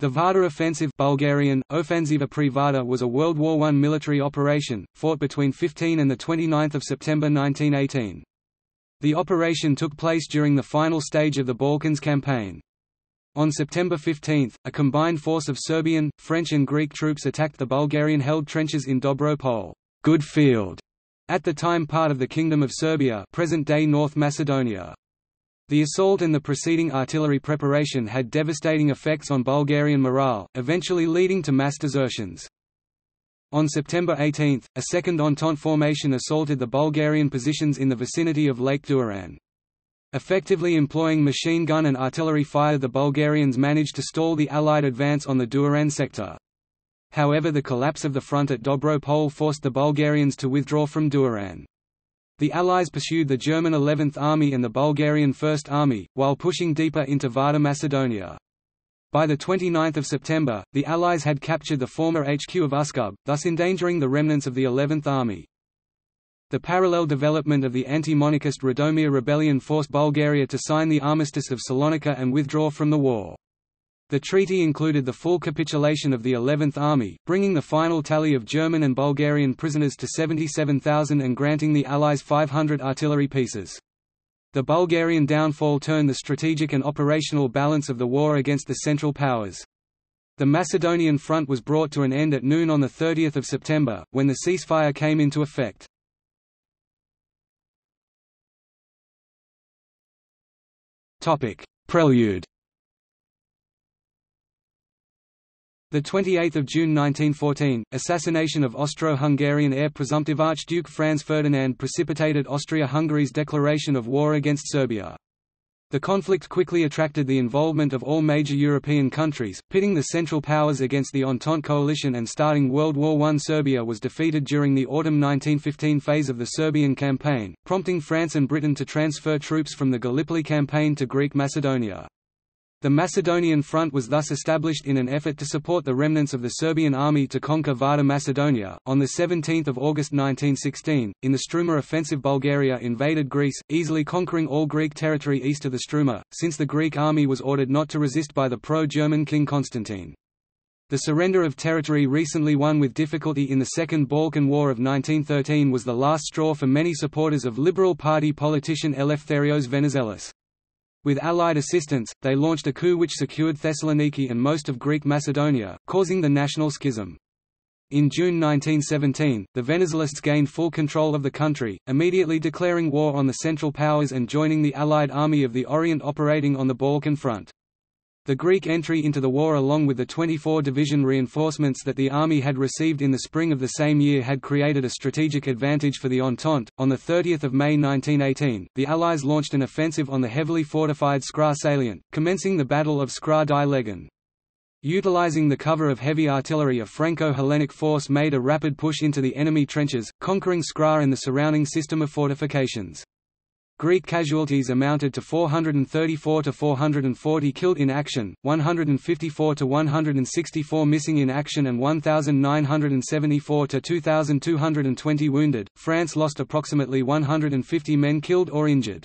The Vardar Offensive (Bulgarian: Ofenziva pri Vardar) was a World War I military operation, fought between 15 and 29 September 1918. The operation took place during the final stage of the Balkans Campaign. On September 15, a combined force of Serbian, French and Greek troops attacked the Bulgarian-held trenches in Dobro Pole, Good Field, at the time part of the Kingdom of Serbia, present-day North Macedonia. The assault and the preceding artillery preparation had devastating effects on Bulgarian morale, eventually leading to mass desertions. On September 18, a second Entente formation assaulted the Bulgarian positions in the vicinity of Lake Doiran. Effectively employing machine gun and artillery fire, the Bulgarians managed to stall the Allied advance on the Doiran sector. However, the collapse of the front at Dobro Pole forced the Bulgarians to withdraw from Doiran. The Allies pursued the German 11th Army and the Bulgarian 1st Army, while pushing deeper into Vardar, Macedonia. By 29 September, the Allies had captured the former HQ of Uskub, thus endangering the remnants of the 11th Army. The parallel development of the anti-monarchist Radomir rebellion forced Bulgaria to sign the armistice of Salonika and withdraw from the war. The treaty included the full capitulation of the 11th Army, bringing the final tally of German and Bulgarian prisoners to 77,000 and granting the Allies 500 artillery pieces. The Bulgarian downfall turned the strategic and operational balance of the war against the Central Powers. The Macedonian front was brought to an end at noon on 30 September, when the ceasefire came into effect. Prelude. The 28th of June 1914, assassination of Austro-Hungarian heir presumptive Archduke Franz Ferdinand precipitated Austria-Hungary's declaration of war against Serbia. The conflict quickly attracted the involvement of all major European countries, pitting the Central Powers against the Entente coalition and starting World War I. Serbia was defeated during the autumn 1915 phase of the Serbian campaign, prompting France and Britain to transfer troops from the Gallipoli campaign to Greek Macedonia. The Macedonian front was thus established in an effort to support the remnants of the Serbian army to conquer Vardar, Macedonia. On the 17th of August 1916, in the Struma offensive, Bulgaria invaded Greece, easily conquering all Greek territory east of the Struma, since the Greek army was ordered not to resist by the pro-German King Constantine. The surrender of territory recently won with difficulty in the Second Balkan War of 1913 was the last straw for many supporters of Liberal Party politician Eleftherios Venizelos. With Allied assistance, they launched a coup which secured Thessaloniki and most of Greek Macedonia, causing the national schism. In June 1917, the Venizelists gained full control of the country, immediately declaring war on the Central Powers and joining the Allied Army of the Orient operating on the Balkan front. The Greek entry into the war, along with the 24 division reinforcements that the army had received in the spring of the same year, had created a strategic advantage for the Entente. On the 30th of May 1918, the Allies launched an offensive on the heavily fortified Skra salient, commencing the Battle of Skra-di-Legen. Utilizing the cover of heavy artillery, a Franco-Hellenic force made a rapid push into the enemy trenches, conquering Skra and the surrounding system of fortifications. Greek casualties amounted to 434 to 440 killed in action, 154 to 164 missing in action, and 1,974 to 2,220 wounded. France lost approximately 150 men killed or injured.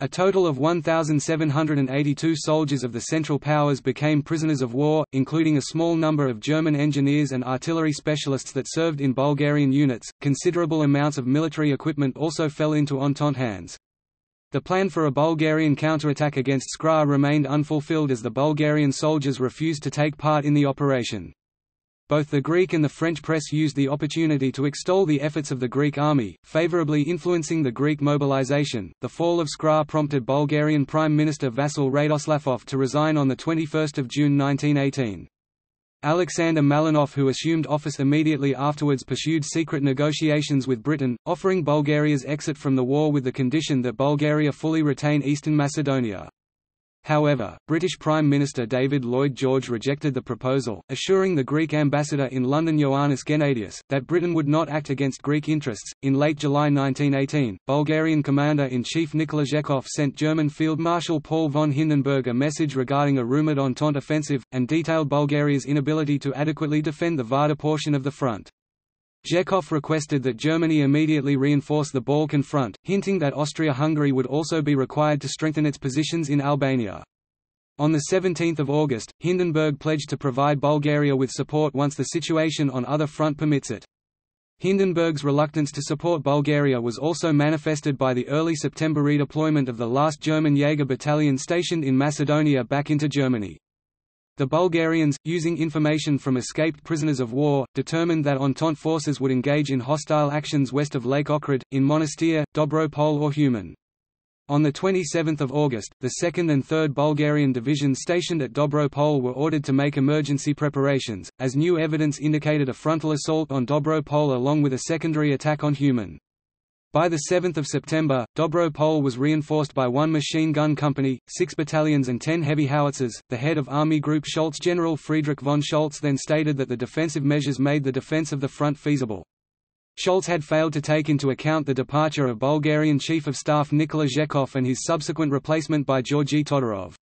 A total of 1,782 soldiers of the Central Powers became prisoners of war, including a small number of German engineers and artillery specialists that served in Bulgarian units. Considerable amounts of military equipment also fell into Entente hands. The plan for a Bulgarian counterattack against Skra remained unfulfilled as the Bulgarian soldiers refused to take part in the operation. Both the Greek and the French press used the opportunity to extol the efforts of the Greek army, favorably influencing the Greek mobilization. The fall of Skra prompted Bulgarian Prime Minister Vasil Radoslavov to resign on 21 June 1918. Alexander Malinov, who assumed office immediately afterwards, pursued secret negotiations with Britain, offering Bulgaria's exit from the war with the condition that Bulgaria fully retain Eastern Macedonia. However, British Prime Minister David Lloyd George rejected the proposal, assuring the Greek ambassador in London Ioannis Gennadios that Britain would not act against Greek interests. In late July 1918, Bulgarian Commander-in-Chief Nikola Zhekov sent German Field Marshal Paul von Hindenburg a message regarding a rumored Entente offensive, and detailed Bulgaria's inability to adequately defend the Vardar portion of the front. Zhekov requested that Germany immediately reinforce the Balkan front, hinting that Austria-Hungary would also be required to strengthen its positions in Albania. On 17 August, Hindenburg pledged to provide Bulgaria with support once the situation on other front permits it. Hindenburg's reluctance to support Bulgaria was also manifested by the early September redeployment of the last German Jaeger battalion stationed in Macedonia back into Germany. The Bulgarians, using information from escaped prisoners of war, determined that Entente forces would engage in hostile actions west of Lake Ohrid, in Monastir, Dobro Pole or Human. On 27 August, the 2nd and 3rd Bulgarian divisions stationed at Dobro Pole were ordered to make emergency preparations, as new evidence indicated a frontal assault on Dobro Pole along with a secondary attack on Human. By 7 September, Dobro Pole was reinforced by one machine gun company, 6 battalions and 10 heavy howitzers. The head of Army Group Schultz, General Friedrich von Schultz, then stated that the defensive measures made the defense of the front feasible. Schultz had failed to take into account the departure of Bulgarian Chief of Staff Nikola Zhekov and his subsequent replacement by Georgi Todorov.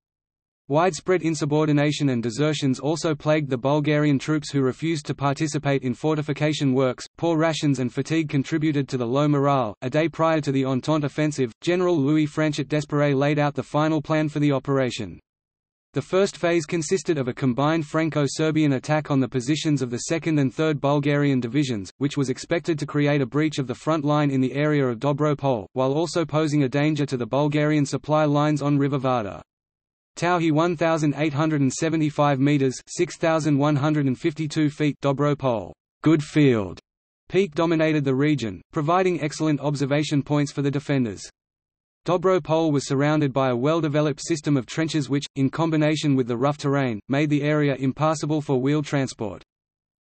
Widespread insubordination and desertions also plagued the Bulgarian troops who refused to participate in fortification works. Poor rations and fatigue contributed to the low morale. A day prior to the Entente offensive, General Louis Franchet d'Esperey laid out the final plan for the operation. The first phase consisted of a combined Franco-Serbian attack on the positions of the 2nd and 3rd Bulgarian divisions, which was expected to create a breach of the front line in the area of Dobro Pole, while also posing a danger to the Bulgarian supply lines on River Vardar. Tauhi 1,875 meters (6,152 feet) Dobro Pole, good field, peak dominated the region, providing excellent observation points for the defenders. Dobro Pole was surrounded by a well-developed system of trenches which, in combination with the rough terrain, made the area impassable for wheel transport.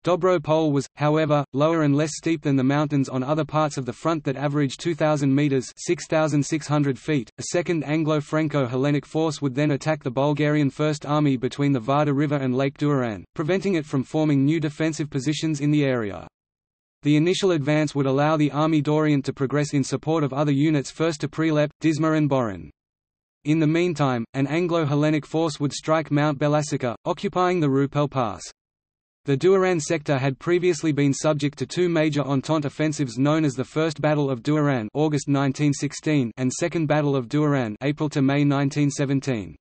Dobro Pole was, however, lower and less steep than the mountains on other parts of the front that averaged 2,000 metres (6,600 feet). A second Anglo-Franco-Hellenic force would then attack the Bulgarian First Army between the Vardar River and Lake Doiran, preventing it from forming new defensive positions in the area. The initial advance would allow the Army d'Orient to progress in support of other units first to Prilep, Dizma and Boran. In the meantime, an Anglo-Hellenic force would strike Mount Belasica, occupying the Rupel Pass. The Doiran sector had previously been subject to two major Entente offensives known as the First Battle of Doiran (August 1916) and Second Battle of Doiran (April to May 1917).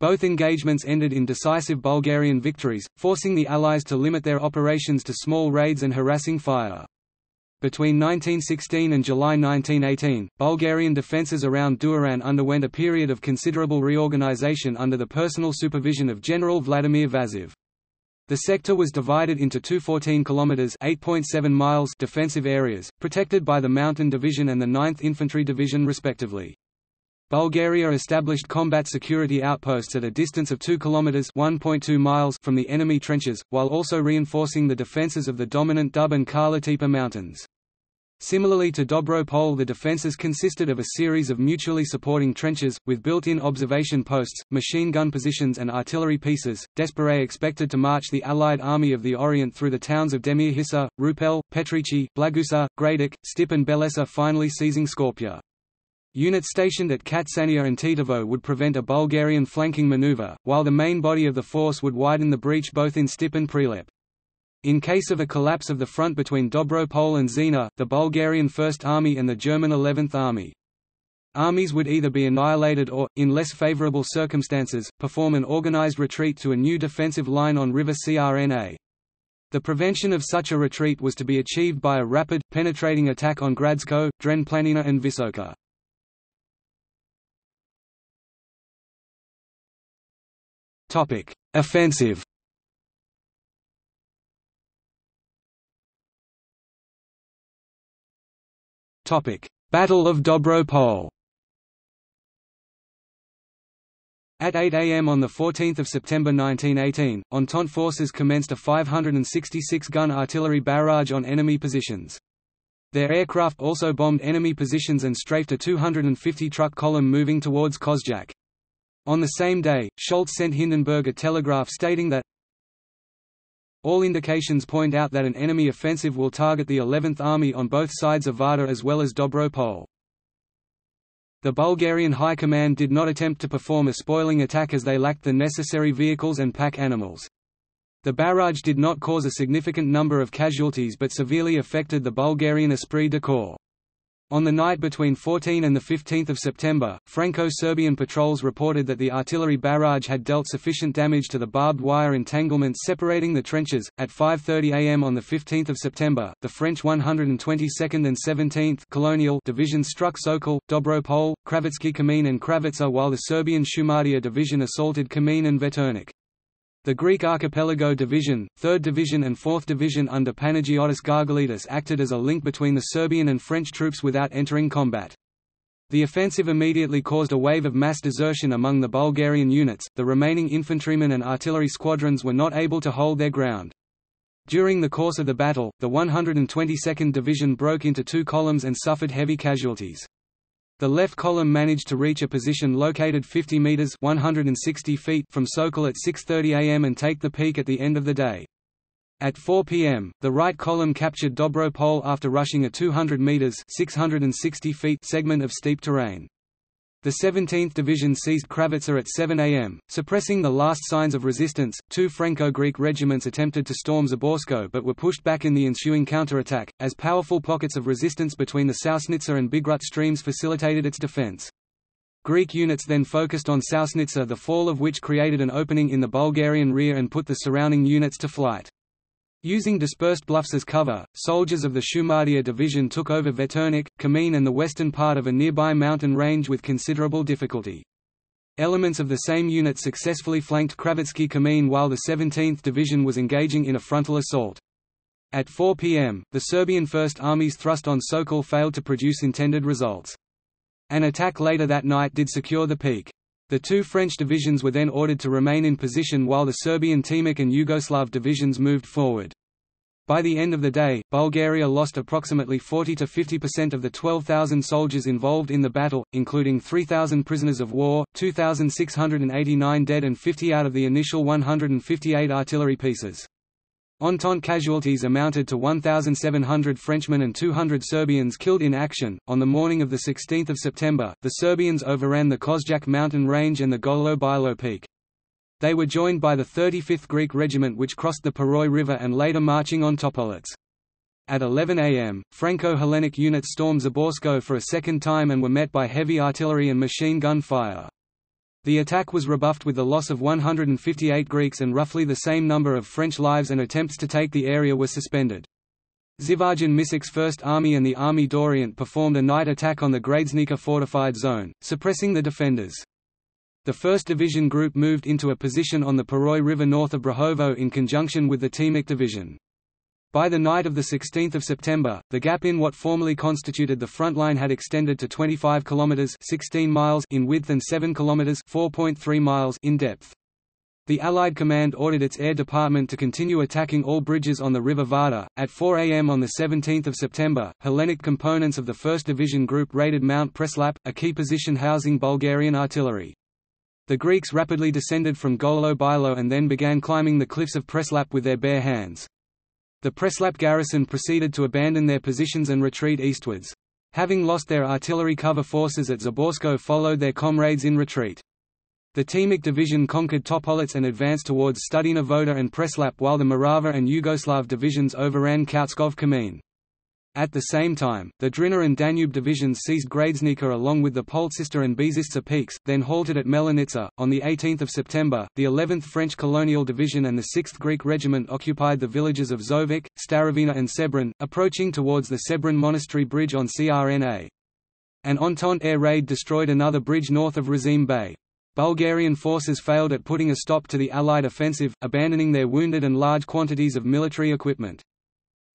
Both engagements ended in decisive Bulgarian victories, forcing the Allies to limit their operations to small raids and harassing fire. Between 1916 and July 1918, Bulgarian defences around Doiran underwent a period of considerable reorganisation under the personal supervision of General Vladimir Vazov. The sector was divided into two 14 kilometres (8.7 miles) defensive areas, protected by the Mountain Division and the 9th Infantry Division respectively. Bulgaria established combat security outposts at a distance of 2 kilometers (1.2 miles) from the enemy trenches, while also reinforcing the defenses of the dominant Dub and Kala Tepe mountains. Similarly to Dobro Pole, the defenses consisted of a series of mutually supporting trenches with built-in observation posts, machine gun positions and artillery pieces. Desperey expected to march the Allied Army of the Orient through the towns of Demirhisar, Rupel, Petrici, Blagusa, Gradic, Stip and Belessa, finally seizing Skopje. Units stationed at Katsania and Titovo would prevent a Bulgarian flanking maneuver, while the main body of the force would widen the breach both in Stip and Prilep. In case of a collapse of the front between Dobro Pole and Zena, the Bulgarian First Army and the German 11th Armies would either be annihilated or, in less favorable circumstances, perform an organized retreat to a new defensive line on River Crna. The prevention of such a retreat was to be achieved by a rapid, penetrating attack on Gradsko, Dren Planina and Visoka. Offensive. Battle of Dobro Pole. At 8 a.m. on 14 September 1918, Entente forces commenced a 566-gun artillery barrage on enemy positions. Their aircraft also bombed enemy positions and strafed a 250-truck column moving towards Kozjak. On the same day, Schultz sent Hindenburg a telegraph stating that all indications point out that an enemy offensive will target the 11th Army on both sides of Vardar as well as Dobro Pole. The Bulgarian High Command did not attempt to perform a spoiling attack as they lacked the necessary vehicles and pack animals. The barrage did not cause a significant number of casualties but severely affected the Bulgarian esprit de corps. On the night between 14 and 15 September, Franco-Serbian patrols reported that the artillery barrage had dealt sufficient damage to the barbed wire entanglements separating the trenches. At 5:30 a.m. on 15 September, the French 122nd and 17th Colonial Division struck Sokol, Dobro Pole, Kravitsky Kamin and Kravitsa, while the Serbian Shumardia Division assaulted Kamin and Veternik. The Greek Archipelago Division, 3rd Division and 4th Division under Panagiotis Gargalitis acted as a link between the Serbian and French troops without entering combat. The offensive immediately caused a wave of mass desertion among the Bulgarian units. The remaining infantrymen and artillery squadrons were not able to hold their ground. During the course of the battle, the 122nd Division broke into two columns and suffered heavy casualties. The left column managed to reach a position located 50 meters (160 feet) from Sokol at 6:30 a.m. and take the peak at the end of the day. At 4 p.m., the right column captured Dobro Pole after rushing a 200 meters (660 feet) segment of steep terrain. The 17th Division seized Kravitsa at 7 a.m., suppressing the last signs of resistance. Two Franco-Greek regiments attempted to storm Zaborsko but were pushed back in the ensuing counterattack, as powerful pockets of resistance between the Sausnitsa and Bigrut streams facilitated its defense. Greek units then focused on Sausnitsa, the fall of which created an opening in the Bulgarian rear and put the surrounding units to flight. Using dispersed bluffs as cover, soldiers of the Shumardia Division took over Veternik, Kamin and the western part of a nearby mountain range with considerable difficulty. Elements of the same unit successfully flanked Kravitsky Kamin while the 17th Division was engaging in a frontal assault. At 4 p.m., the Serbian First Army's thrust on Sokol failed to produce intended results. An attack later that night did secure the peak. The two French divisions were then ordered to remain in position while the Serbian Timok and Yugoslav divisions moved forward. By the end of the day, Bulgaria lost approximately 40–50% of the 12,000 soldiers involved in the battle, including 3,000 prisoners of war, 2,689 dead and 50 out of the initial 158 artillery pieces. Entente casualties amounted to 1,700 Frenchmen and 200 Serbians killed in action. On the morning of 16 September, the Serbians overran the Kozjak mountain range and the Golo Bilo peak. They were joined by the 35th Greek Regiment, which crossed the Paroi River and later marching on Topolits. At 11 a.m., Franco-Hellenic units stormed Zaborsko for a second time and were met by heavy artillery and machine gun fire. The attack was rebuffed with the loss of 158 Greeks and roughly the same number of French lives, and attempts to take the area were suspended. Zivajin Misic's First Army and the Army d'Orient performed a night attack on the Gradesnica fortified zone, suppressing the defenders. The 1st Division group moved into a position on the Paroi River north of Brahovo in conjunction with the Timok Division. By the night of 16 September, the gap in what formerly constituted the front line had extended to 25 kilometers (16 miles) in width and 7 kilometers (4.3 miles) in depth. The Allied command ordered its air department to continue attacking all bridges on the River Vardar. At 4 a.m. on 17 September, Hellenic components of the 1st Division Group raided Mount Preslap, a key position housing Bulgarian artillery. The Greeks rapidly descended from Golo Bilo and then began climbing the cliffs of Preslap with their bare hands. The Preslap garrison proceeded to abandon their positions and retreat eastwards. Having lost their artillery cover, forces at Zaborsko followed their comrades in retreat. The Timok division conquered Topolits and advanced towards Studina Voda and Preslap, while the Morava and Yugoslav divisions overran Kautskov Kamin. At the same time, the Drina and Danube divisions seized Gradesnica along with the Poltsista and Bezistsa peaks, then halted at Melanitsa. On 18 September, the 11th French Colonial Division and the 6th Greek Regiment occupied the villages of Zovik, Starovina and Sebron, approaching towards the Sebron Monastery Bridge on Crna. An Entente air raid destroyed another bridge north of Razim Bay. Bulgarian forces failed at putting a stop to the Allied offensive, abandoning their wounded and large quantities of military equipment.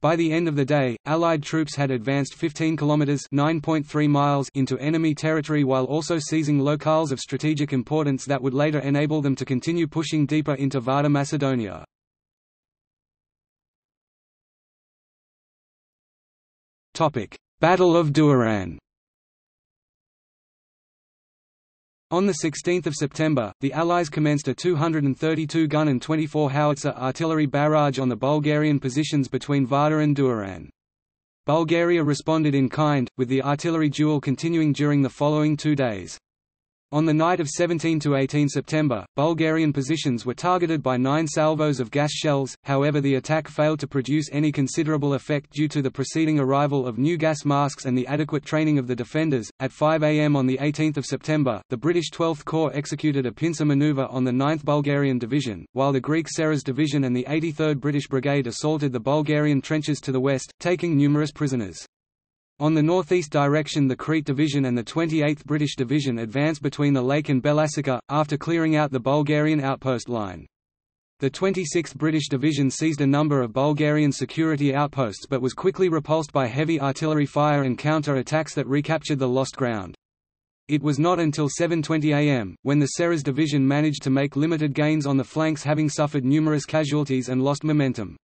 By the end of the day, Allied troops had advanced 15 kilometers (9.3 miles) into enemy territory, while also seizing locales of strategic importance that would later enable them to continue pushing deeper into Vardar Macedonia. Topic: Battle of Doiran. On 16 September, the Allies commenced a 232-gun and 24-howitzer artillery barrage on the Bulgarian positions between Vardar and Doiran. Bulgaria responded in kind, with the artillery duel continuing during the following 2 days. On the night of 17–18 September, Bulgarian positions were targeted by 9 salvos of gas shells, however the attack failed to produce any considerable effect due to the preceding arrival of new gas masks and the adequate training of the defenders. At 5 am on 18 September, the British 12th Corps executed a pincer manoeuvre on the 9th Bulgarian Division, while the Greek Seras Division and the 83rd British Brigade assaulted the Bulgarian trenches to the west, taking numerous prisoners. On the northeast direction the Crete Division and the 28th British Division advanced between the lake and Belasica, after clearing out the Bulgarian outpost line. The 26th British Division seized a number of Bulgarian security outposts but was quickly repulsed by heavy artillery fire and counter-attacks that recaptured the lost ground. It was not until 7:20 am, when the Seras Division managed to make limited gains on the flanks, having suffered numerous casualties and lost momentum.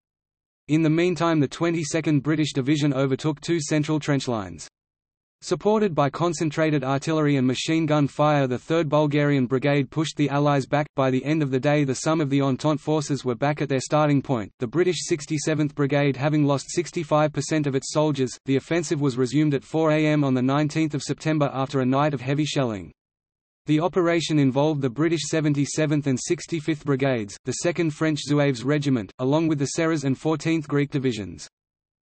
In the meantime the 22nd British Division overtook 2 central trenchlines. Supported by concentrated artillery and machine gun fire, the 3rd Bulgarian Brigade pushed the Allies back. By the end of the day the sum of the Entente forces were back at their starting point, the British 67th Brigade having lost 65% of its soldiers. The offensive was resumed at 4 am on 19 September after a night of heavy shelling. The operation involved the British 77th and 65th Brigades, the 2nd French Zouaves Regiment, along with the Seras and 14th Greek Divisions.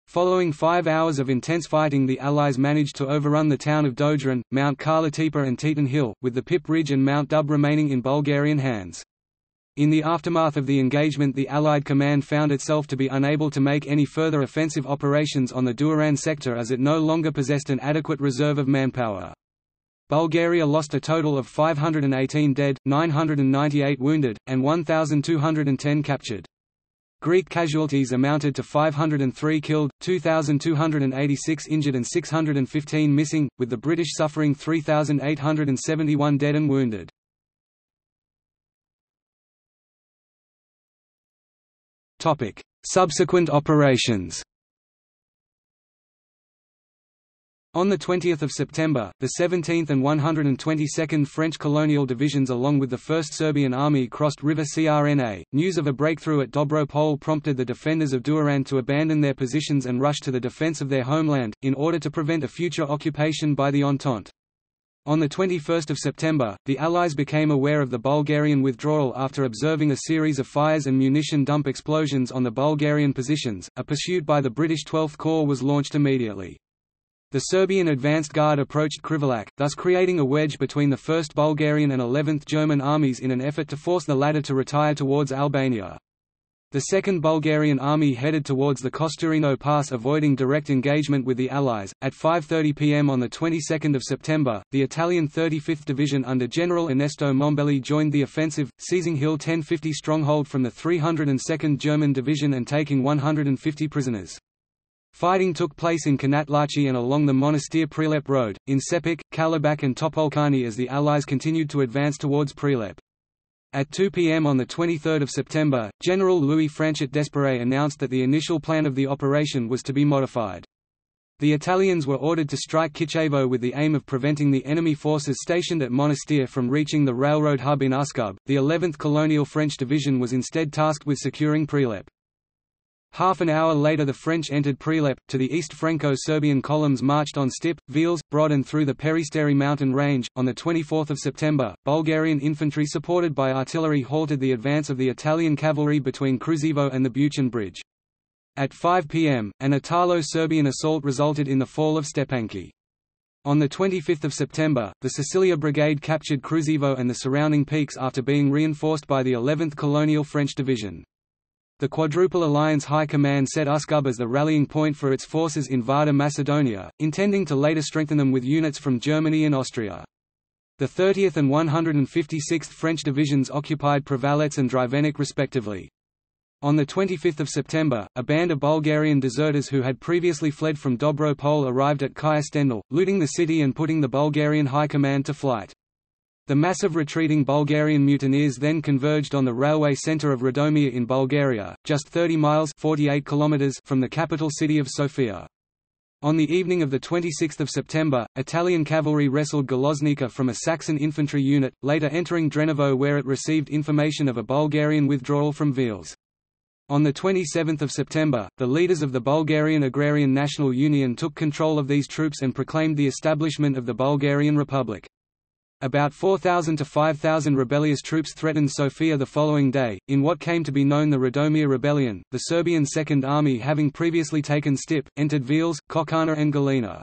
Following 5 hours of intense fighting the Allies managed to overrun the town of Doiran, Mount Karla Tepe and Teton Hill, with the Pip Ridge and Mount Dub remaining in Bulgarian hands. In the aftermath of the engagement the Allied command found itself to be unable to make any further offensive operations on the Doiran sector as it no longer possessed an adequate reserve of manpower. Bulgaria lost a total of 518 dead, 998 wounded, and 1,210 captured. Greek casualties amounted to 503 killed, 2,286 injured and 615 missing, with the British suffering 3,871 dead and wounded. Subsequent operations. On 20 September, the 17th and 122nd French Colonial Divisions along with the 1st Serbian Army crossed River Crna. News of a breakthrough at Dobro Pole prompted the defenders of Doiran to abandon their positions and rush to the defense of their homeland, in order to prevent a future occupation by the Entente. On 21 September, the Allies became aware of the Bulgarian withdrawal after observing a series of fires and munition dump explosions on the Bulgarian positions. A pursuit by the British 12th Corps was launched immediately. The Serbian advanced guard approached Krivolak, thus creating a wedge between the 1st Bulgarian and 11th German armies in an effort to force the latter to retire towards Albania. The 2nd Bulgarian army headed towards the Kosturino Pass, avoiding direct engagement with the Allies. At 5:30 p.m. on the 22nd of September, the Italian 35th Division under General Ernesto Mombelli joined the offensive, seizing Hill 1050 stronghold from the 302nd German Division and taking 150 prisoners. Fighting took place in Kanatlachi and along the Monastir Prilep road, in Sepik, Kalabak and Topolkani as the Allies continued to advance towards Prilep. At 2 p.m. on 23 September, General Louis Franchet d'Esperey announced that the initial plan of the operation was to be modified. The Italians were ordered to strike Kichevo with the aim of preventing the enemy forces stationed at Monastir from reaching the railroad hub in Uskub. The 11th Colonial French Division was instead tasked with securing Prilep. Half an hour later the French entered Prilep. To the east Franco-Serbian columns marched on Stip, Vils, Brod and through the Peristeri mountain range. On 24 September, Bulgarian infantry supported by artillery halted the advance of the Italian cavalry between Kruševo and the Buchan Bridge. At 5 p.m., an Italo-Serbian assault resulted in the fall of Stepanki. On 25 September, the Sicilia Brigade captured Kruševo and the surrounding peaks after being reinforced by the 11th Colonial French Division. The Quadruple Alliance High Command set Uskub as the rallying point for its forces in Vardar, Macedonia, intending to later strengthen them with units from Germany and Austria. The 30th and 156th French Divisions occupied Pravalets and Drivenik respectively. On 25 September, a band of Bulgarian deserters who had previously fled from Dobro Pole arrived at Kayastendal, looting the city and putting the Bulgarian High Command to flight. The massive retreating Bulgarian mutineers then converged on the railway centre of Radomir in Bulgaria, just 30 miles (48 kilometers) from the capital city of Sofia. On the evening of 26 September, Italian cavalry wrestled Goloznica from a Saxon infantry unit, later entering Drenovo where it received information of a Bulgarian withdrawal from Vils. On 27 September, the leaders of the Bulgarian Agrarian National Union took control of these troops and proclaimed the establishment of the Bulgarian Republic. About 4,000 to 5,000 rebellious troops threatened Sofia the following day, in what came to be known the Radomir rebellion. The Serbian Second Army, having previously taken Stip, entered Vils, Kokana and Golina.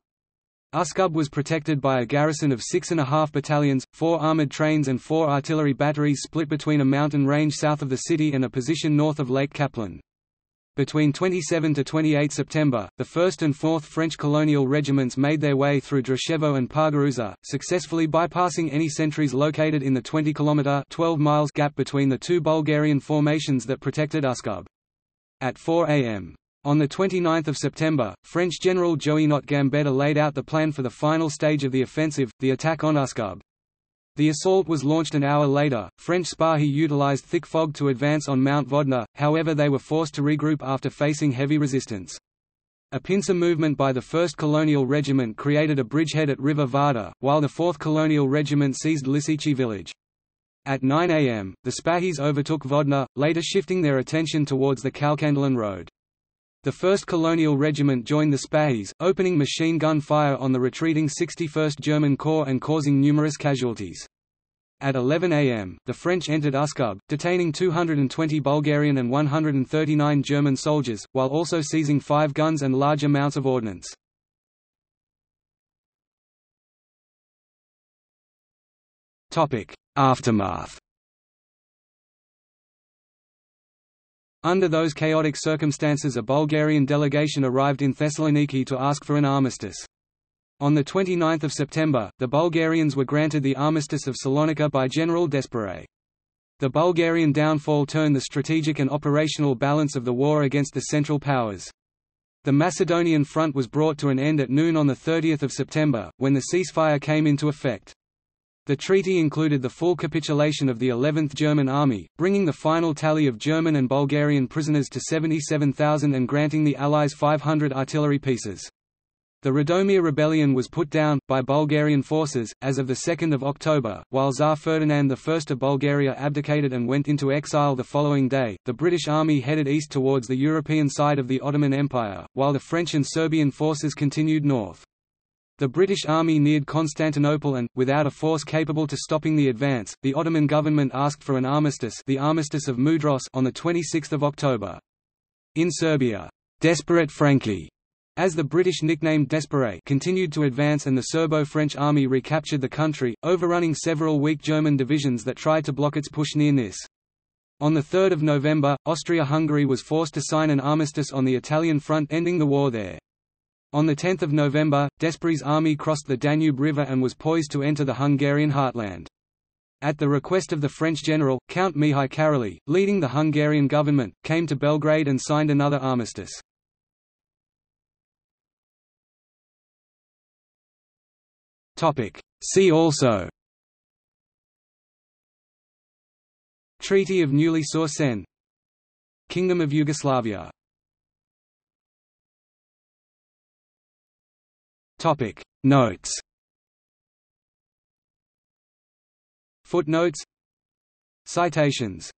Uskub was protected by a garrison of 6.5 battalions, 4 armoured trains and 4 artillery batteries split between a mountain range south of the city and a position north of Lake Kaplan. Between 27 to 28 September, the 1st and 4th French colonial regiments made their way through Drushevo and Pargaruza, successfully bypassing any sentries located in the 20-kilometer (12 miles) gap between the two Bulgarian formations that protected Uskub. At 4 a.m. on the 29th of September, French General Joinot Gambetta laid out the plan for the final stage of the offensive, the attack on Uskub. The assault was launched an hour later. French Spahi utilized thick fog to advance on Mount Vodna, however they were forced to regroup after facing heavy resistance. A pincer movement by the 1st Colonial Regiment created a bridgehead at River Vardar, while the 4th Colonial Regiment seized Lisici village. At 9 am, the Spahis overtook Vodna, later shifting their attention towards the Kalkandalan road. The 1st Colonial Regiment joined the Spahis, opening machine gun fire on the retreating 61st German Corps and causing numerous casualties. At 11 am, the French entered Uskub, detaining 220 Bulgarian and 139 German soldiers, while also seizing 5 guns and large amounts of ordnance. Aftermath. Under those chaotic circumstances a Bulgarian delegation arrived in Thessaloniki to ask for an armistice. On 29 September, the Bulgarians were granted the armistice of Salonika by General D'Esperey. The Bulgarian downfall turned the strategic and operational balance of the war against the Central Powers. The Macedonian front was brought to an end at noon on 30 September, when the ceasefire came into effect. The treaty included the full capitulation of the 11th German Army, bringing the final tally of German and Bulgarian prisoners to 77,000 and granting the Allies 500 artillery pieces. The Radomir rebellion was put down, by Bulgarian forces, as of 2 October, while Tsar Ferdinand I of Bulgaria abdicated and went into exile the following day. The British army headed east towards the European side of the Ottoman Empire, while the French and Serbian forces continued north. The British army neared Constantinople and, without a force capable to stopping the advance, the Ottoman government asked for an armistice, the Armistice of Mudros, on the 26th of October. In Serbia, "Desperate Franki," as the British nicknamed Desperey, continued to advance, and the Serbo-French army recaptured the country, overrunning several weak German divisions that tried to block its push near Nice. On the 3rd of November, Austria-Hungary was forced to sign an armistice on the Italian front, ending the war there. On 10 November, Desperey's army crossed the Danube River and was poised to enter the Hungarian heartland. At the request of the French general, Count Mihai Karolyi, leading the Hungarian government, came to Belgrade and signed another armistice. See also: Treaty of Newly Sorsen, Kingdom of Yugoslavia. Notes. Footnotes. Citations.